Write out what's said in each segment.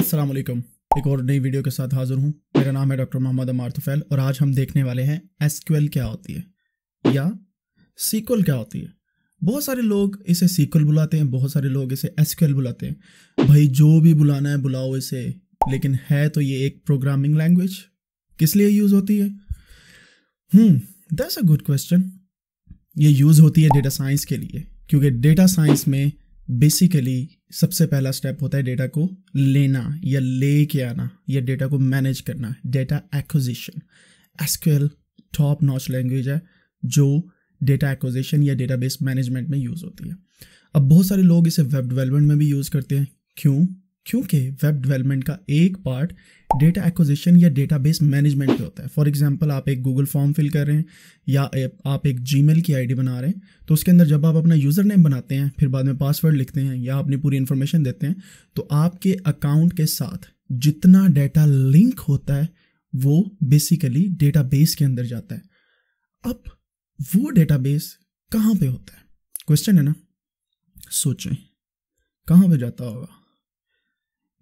अस्सलाम वालेकुम, एक और नई वीडियो के साथ हाजिर हूँ। मेरा नाम है डॉक्टर मोहम्मद अमर तोफेल और आज हम देखने वाले हैं SQL क्या होती है या SQL क्या होती है। बहुत सारे लोग इसे SQL बुलाते हैं, बहुत सारे लोग इसे SQL बुलाते हैं। भाई जो भी बुलाना है बुलाओ इसे, लेकिन है तो ये एक प्रोग्रामिंग लैंग्वेज, किस लिए यूज़ होती है? That's a good question. ये यूज़ होती है डेटा साइंस के लिए, क्योंकि डेटा साइंस में बेसिकली सबसे पहला स्टेप होता है डेटा को लेना या ले के आना या डेटा को मैनेज करना, data acquisition. SQL top notch language है जो डेटा एक्विजिशन या डेटाबेस मैनेजमेंट में यूज़ होती है। अब बहुत सारे लोग इसे वेब डेवलपमेंट में भी यूज़ करते हैं। क्योंकि वेब डेवलपमेंट का एक पार्ट डेटा एक्विजिशन या डेटाबेस मैनेजमेंट पे होता है। फॉर एग्जांपल, आप एक गूगल फॉर्म फिल कर रहे हैं या आप एक जीमेल की आईडी बना रहे हैं, तो उसके अंदर जब आप अपना यूज़र नेम बनाते हैं, फिर बाद में पासवर्ड लिखते हैं या अपनी पूरी इन्फॉर्मेशन देते हैं, तो आपके अकाउंट के साथ जितना डेटा लिंक होता है वो बेसिकली डेटाबेस के अंदर जाता है। अब वो डेटाबेस कहाँ पर होता है, क्वेश्चन है ना? सोचें कहाँ पर जाता होगा।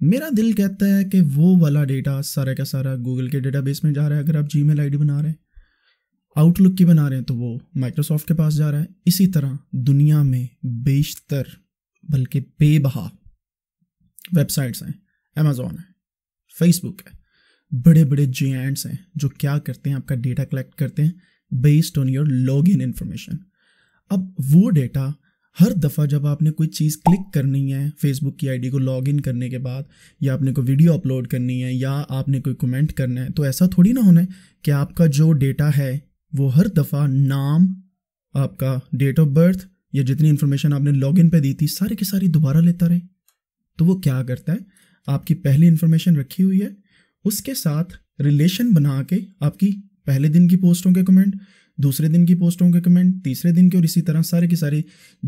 मेरा दिल कहता है कि वो वाला डेटा सारा का सारा गूगल के डेटाबेस में जा रहा है। अगर आप जीमेल आईडी बना रहे हैं, आउटलुक की बना रहे हैं, तो वो माइक्रोसॉफ्ट के पास जा रहा है। इसी तरह दुनिया में बेशतर बल्कि बेबहा वेबसाइट्स हैं। Amazon है, Facebook है, बड़े बड़े जायंट्स हैं जो क्या करते हैं, आपका डेटा कलेक्ट करते हैं based on your log in information. अब वो डेटा हर दफ़ा जब आपने कोई चीज़ क्लिक करनी है, फेसबुक की आईडी को लॉगिन करने के बाद, या आपने कोई वीडियो अपलोड करनी है या आपने कोई कमेंट करना है, तो ऐसा थोड़ी ना होना है कि आपका जो डेटा है वो हर दफ़ा नाम, आपका डेट ऑफ बर्थ या जितनी इन्फॉर्मेशन आपने लॉगिन पे दी थी सारी की सारी दोबारा लेता रहे। तो वो क्या करता है, आपकी पहली इन्फॉर्मेशन रखी हुई है, उसके साथ रिलेशन बना के आपकी पहले दिन की पोस्टों के कमेंट, दूसरे दिन की पोस्टों के कमेंट, तीसरे दिन के, और इसी तरह सारे के सारे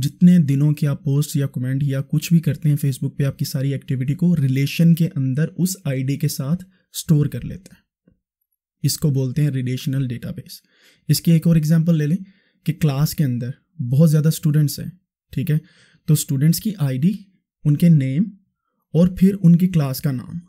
जितने दिनों की आप पोस्ट या कमेंट या कुछ भी करते हैं फेसबुक पे, आपकी सारी एक्टिविटी को रिलेशन के अंदर उस आईडी के साथ स्टोर कर लेता है। इसको बोलते हैं रिलेशनल डेटाबेस। इसकी एक और एग्जांपल ले लें कि क्लास के अंदर बहुत ज़्यादा स्टूडेंट्स हैं, ठीक है, तो स्टूडेंट्स की आईडी, उनके नेम और फिर उनकी क्लास का नाम,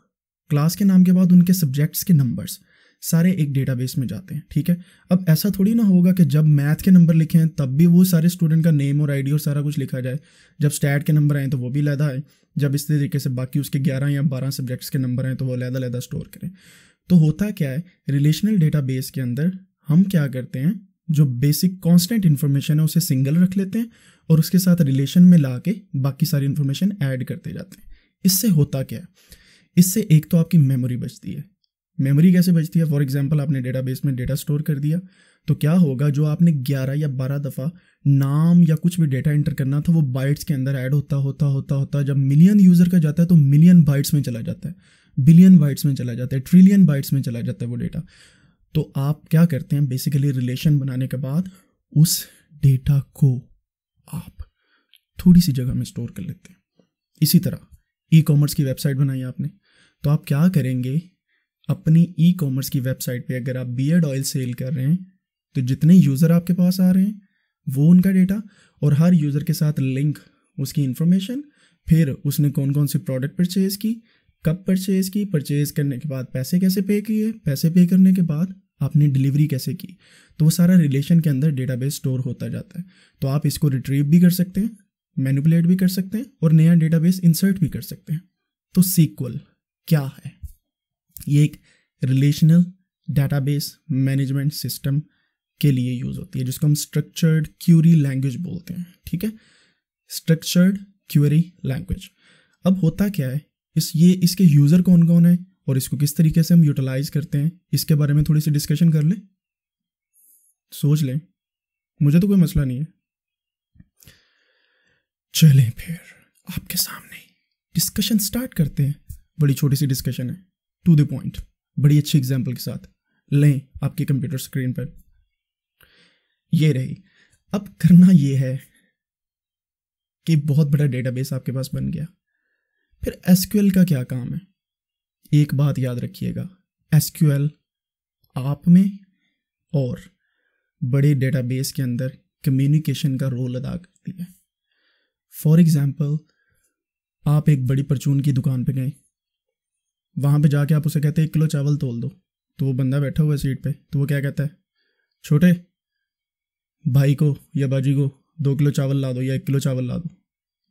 क्लास के नाम के बाद उनके सब्जेक्ट्स के नंबर्स सारे एक डेटाबेस में जाते हैं, ठीक है। अब ऐसा थोड़ी ना होगा कि जब मैथ के नंबर लिखे हैं तब भी वो सारे स्टूडेंट का नेम और आईडी और सारा कुछ लिखा जाए, जब स्टैट के नंबर आए तो वो भी अलहदा है, जब इस तरीके से बाकी उसके 11 या 12 सब्जेक्ट्स के नंबर आए तो वो अलहदा अलहदा स्टोर करें। तो होता क्या है, रिलेशनल डेटाबेस के अंदर हम क्या करते हैं, जो बेसिक कॉन्स्टेंट इन्फॉर्मेशन है उसे सिंगल रख लेते हैं और उसके साथ रिलेशन में ला के बाकी सारी इन्फॉर्मेशन ऐड करते जाते हैं। इससे होता क्या है, इससे एक तो आपकी मेमोरी बचती है। मेमोरी कैसे बचती है? फॉर एग्जांपल, आपने डेटाबेस में डेटा स्टोर कर दिया तो क्या होगा, जो आपने 11 या 12 दफ़ा नाम या कुछ भी डेटा एंटर करना था वो बाइट्स के अंदर ऐड होता होता होता होता जब मिलियन यूज़र का जाता है तो मिलियन बाइट्स में चला जाता है, बिलियन बाइट्स में चला जाता है, ट्रिलियन बाइट्स में चला जाता है वो डेटा। तो आप क्या करते हैं, बेसिकली रिलेशन बनाने के बाद उस डेटा को आप थोड़ी सी जगह में स्टोर कर लेते हैं। इसी तरह ई कॉमर्स की वेबसाइट बनाई आपने, तो आप क्या करेंगे, अपनी ई कॉमर्स की वेबसाइट पे अगर आप बियर्ड ऑयल सेल कर रहे हैं तो जितने यूज़र आपके पास आ रहे हैं वो उनका डेटा और हर यूज़र के साथ लिंक, उसकी इन्फॉर्मेशन, फिर उसने कौन कौन से प्रोडक्ट परचेज़ की, कब परचेज़ की, परचेज़ करने के बाद पैसे कैसे पे किए, पैसे पे करने के बाद आपने डिलीवरी कैसे की, तो वो सारा रिलेशन के अंदर डेटाबेस स्टोर होता जाता है। तो आप इसको रिट्रीव भी कर सकते हैं, मैनिपुलेट भी कर सकते हैं और नया डेटाबेस इंसर्ट भी कर सकते हैं। तो SQL क्या है? ये एक रिलेशनल डेटाबेस मैनेजमेंट सिस्टम के लिए यूज़ होती है जिसको हम स्ट्रक्चर्ड क्वेरी लैंग्वेज बोलते हैं, ठीक है, स्ट्रक्चर्ड क्वेरी लैंग्वेज। अब होता क्या है, इसके यूज़र कौन कौन है और इसको किस तरीके से हम यूटिलाइज करते हैं, इसके बारे में थोड़ी सी डिस्कशन कर लें, सोच लें, मुझे तो कोई मसला नहीं है। चलें फिर आपके सामने डिस्कशन स्टार्ट करते हैं। बड़ी छोटी सी डिस्कशन है, टू द पॉइंट, बड़ी अच्छी एग्जाम्पल के साथ। लें आपके कंप्यूटर स्क्रीन पर ये रही। अब करना ये है कि बहुत बड़ा डेटाबेस आपके पास बन गया, फिर SQL का क्या काम है? एक बात याद रखिएगा, SQL आप में और बड़े डेटाबेस के अंदर कम्युनिकेशन का रोल अदा करती है। फॉर एग्जाम्पल, आप एक बड़ी परचून की दुकान पर गए, वहाँ पे जाके आप उसे कहते हैं 1 किलो चावल तोल दो। तो वो बंदा बैठा हुआ है सीट पे, तो वो क्या कहता है, छोटे भाई को या बाजी को 2 किलो चावल ला दो या 1 किलो चावल ला दो।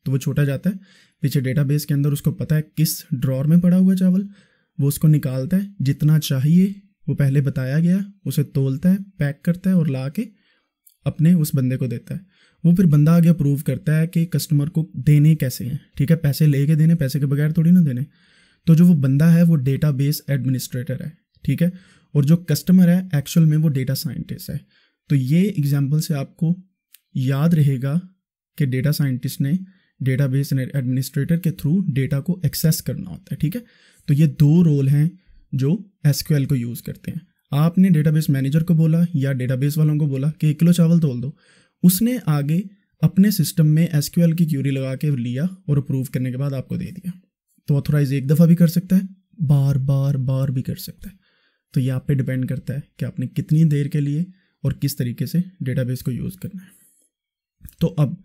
तो वो छोटा जाता है पीछे डेटाबेस के अंदर, उसको पता है किस ड्रॉर में पड़ा हुआ चावल, वो उसको निकालता है जितना चाहिए वो पहले बताया गया, उसे तोलता है, पैक करता है और ला के अपने उस बंदे को देता है। वो फिर बंदा आगे अप्रूव करता है कि कस्टमर को देने कैसे हैं, ठीक है, पैसे ले के देने, पैसे के बगैर थोड़ी ना देने। तो जो वो बंदा है वो डेटाबेस एडमिनिस्ट्रेटर है, ठीक है, और जो कस्टमर है एक्चुअल में वो डेटा साइंटिस्ट है। तो ये एग्जांपल से आपको याद रहेगा कि डेटा साइंटिस्ट ने डेटाबेस एडमिनिस्ट्रेटर के थ्रू डेटा को एक्सेस करना होता है, ठीक है। तो ये दो रोल हैं जो एसक्यूएल को यूज़ करते हैं। आपने डेटाबेस मैनेजर को बोला या डेटाबेस वालों को बोला कि 1 किलो चावल तोल दो, उसने आगे अपने सिस्टम में एसक्यूएल की क्यूरी लगा के लिया और अप्रूव करने के बाद आपको दे दिया। तो ऑथोराइज एक दफ़ा भी कर सकता है, बार बार बार भी कर सकता है। तो ये आप पे डिपेंड करता है कि आपने कितनी देर के लिए और किस तरीके से डेटाबेस को यूज़ करना है। तो अब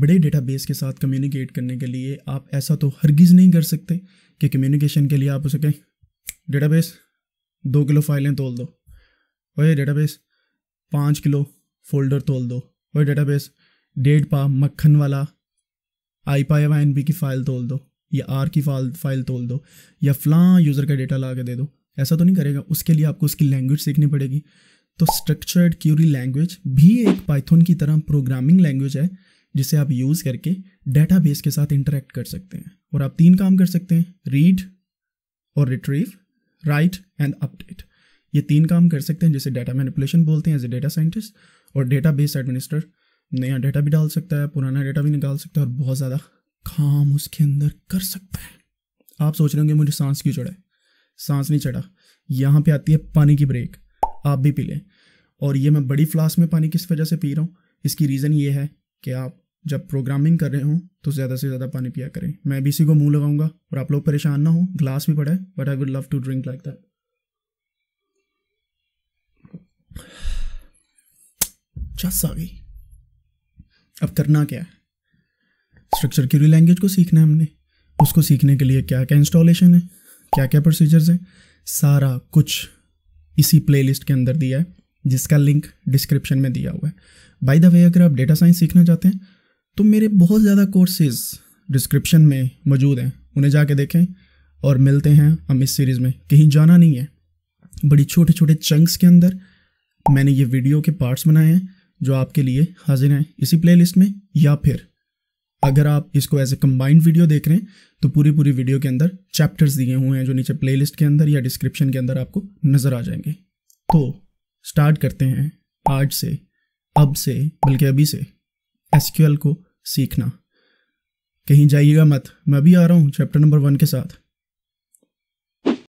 बड़े डेटाबेस के साथ कम्युनिकेट करने के लिए आप ऐसा तो हरगिज़ नहीं कर सकते कि कम्युनिकेशन के लिए आप उसे कहें डेटाबेस 2 किलो फाइलें तोल दो, ओए डेटाबेस 5 किलो फोल्डर तोल दो, ओए डेटाबेस 1.5 पा मक्खन वाला IPyWNB की फ़ाइल तोल दो या R की फाइल तोल दो या फ़लाँ यूज़र का डेटा ला के दे दो। ऐसा तो नहीं करेगा, उसके लिए आपको उसकी लैंग्वेज सीखनी पड़ेगी। तो स्ट्रक्चर्ड क्यूरी लैंग्वेज भी एक पाइथन की तरह प्रोग्रामिंग लैंग्वेज है जिसे आप यूज़ करके डेटाबेस के साथ इंटरेक्ट कर सकते हैं। और आप 3 काम कर सकते हैं, रीड और रिट्रीव, राइट एंड अपडेट। ये 3 काम कर सकते हैं जिसे डेटा मैनिपुलेशन बोलते हैं एज ए डेटा साइंटिस्ट। और डेटाबेस एडमिनिस्ट्रेटर नया डेटा भी डाल सकता है, पुराना डेटा भी निकाल सकता है और बहुत ज़्यादा काम उसके अंदर कर सकता है। आप सोच रहे होंगे मुझे सांस क्यों चढ़ा है, सांस नहीं चढ़ा। यहाँ पे आती है पानी की ब्रेक, आप भी पी लें। और ये मैं बड़ी फ्लास्क में पानी किस वजह से पी रहा हूँ, इसकी रीज़न ये है कि आप जब प्रोग्रामिंग कर रहे हों तो ज़्यादा से ज़्यादा पानी पिया करें। मैं भी इसी को मुंह लगाऊंगा और आप लोग परेशान ना हो, ग्लास भी पड़ा है, but I would love to drink like that. चस आ गई। अब करना क्या है, स्ट्रक्चर क्यूरी लैंग्वेज को सीखना है हमने। उसको सीखने के लिए क्या क्या इंस्टॉलेशन है, क्या क्या प्रोसीजर्स हैं, सारा कुछ इसी प्लेलिस्ट के अंदर दिया है जिसका लिंक डिस्क्रिप्शन में दिया हुआ है। बाय द वे, अगर आप डेटा साइंस सीखना चाहते हैं तो मेरे बहुत ज़्यादा कोर्सेज डिस्क्रिप्शन में मौजूद हैं, उन्हें जाके देखें। और मिलते हैं हम इस सीरीज़ में, कहीं जाना नहीं है। बड़ी छोटे छोटे चंक्स के अंदर मैंने ये वीडियो के पार्ट्स बनाए हैं जो आपके लिए हाजिर हैं इसी प्लेलिस्ट में। या फिर अगर आप इसको एज ए कंबाइंड वीडियो देख रहे हैं तो पूरी वीडियो के अंदर चैप्टर्स दिए हुए हैं जो नीचे प्लेलिस्ट के अंदर या डिस्क्रिप्शन के अंदर आपको नज़र आ जाएंगे। तो स्टार्ट करते हैं आज से, अब से, बल्कि अभी से एसक्यूएल को सीखना। कहीं जाइएगा मत, मैं भी आ रहा हूँ चैप्टर नंबर 1 के साथ।